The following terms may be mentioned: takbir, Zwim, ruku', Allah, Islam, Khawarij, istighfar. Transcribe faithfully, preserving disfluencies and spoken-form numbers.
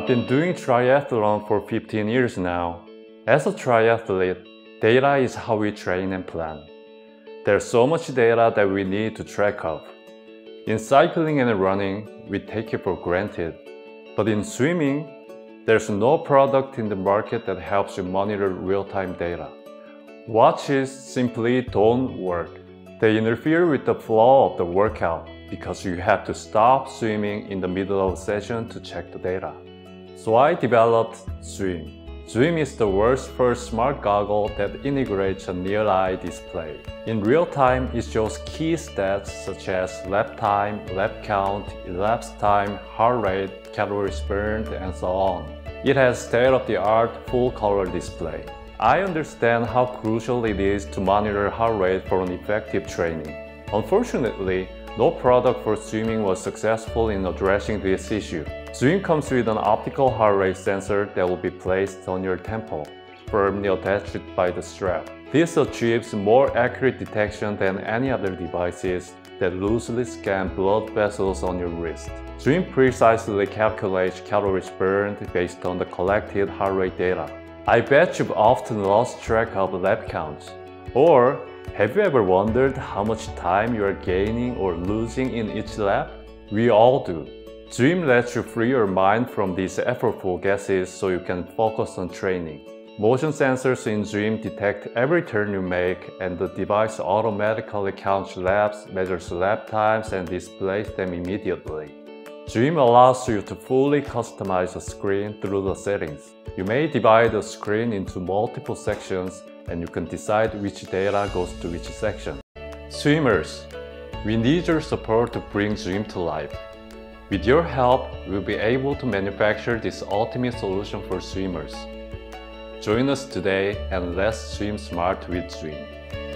I've been doing triathlon for fifteen years now. As a triathlete, data is how we train and plan. There's so much data that we need to track up. In cycling and running, we take it for granted. But in swimming, there's no product in the market that helps you monitor real-time data. Watches simply don't work. They interfere with the flow of the workout because you have to stop swimming in the middle of a session to check the data. So I developed Zwim. Zwim is the world's first smart goggle that integrates a near-eye display. In real time, it shows key stats such as lap time, lap count, elapsed time, heart rate, calories burned, and so on. It has state-of-the-art full-color display. I understand how crucial it is to monitor heart rate for an effective training. Unfortunately, no product for swimming was successful in addressing this issue. Zwim comes with an optical heart rate sensor that will be placed on your temple, firmly attached by the strap. This achieves more accurate detection than any other devices that loosely scan blood vessels on your wrist. Zwim precisely calculates calories burned based on the collected heart rate data. I bet you've often lost track of lap counts. Or have you ever wondered how much time you are gaining or losing in each lap? We all do. Zwim lets you free your mind from these effortful guesses so you can focus on training. Motion sensors in Zwim detect every turn you make, and the device automatically counts laps, measures lap times, and displays them immediately. Zwim allows you to fully customize the screen through the settings. You may divide the screen into multiple sections, and you can decide which data goes to which section. Swimmers, we need your support to bring Zwim to life. With your help, we'll be able to manufacture this ultimate solution for swimmers. Join us today and let's swim smart with Zwim.